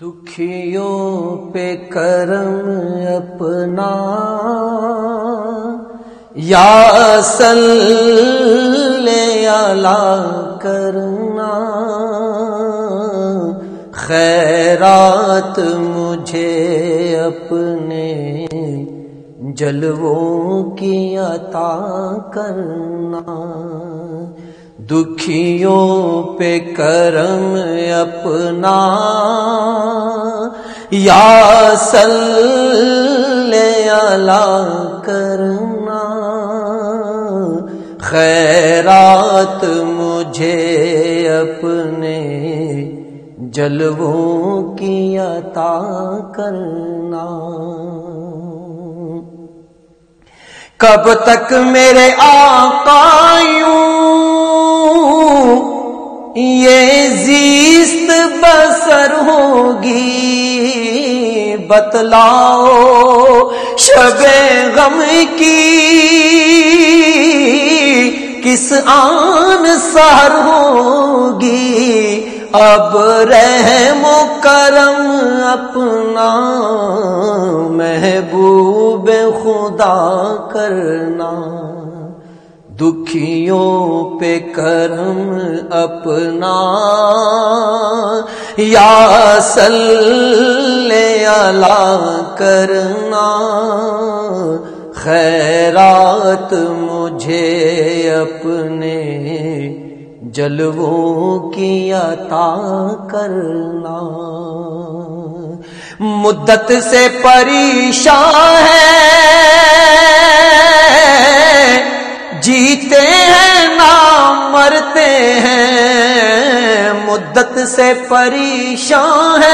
दुखियों पे करम अपना या सल्ले अला करना, खैरात मुझे अपने जलवों की अता करना। दुखियों पे करम अपना या सल्ले अला करना, खैरात मुझे अपने जलवों की अता करना। कब तक मेरे आका यूं ये जीस्त बसर होगी, बतलाओ शबे गम की किस आन सहर होगी। अब रहमो करम अपना महबूब खुदा करना। दुखियों पे करम अपना या सल्ले अला करना, खैरात मुझे अपने जलवों की अता करना। मुद्दत से परेशान है, जीते हैं ना मरते हैं। मुद्दत से परेशान है,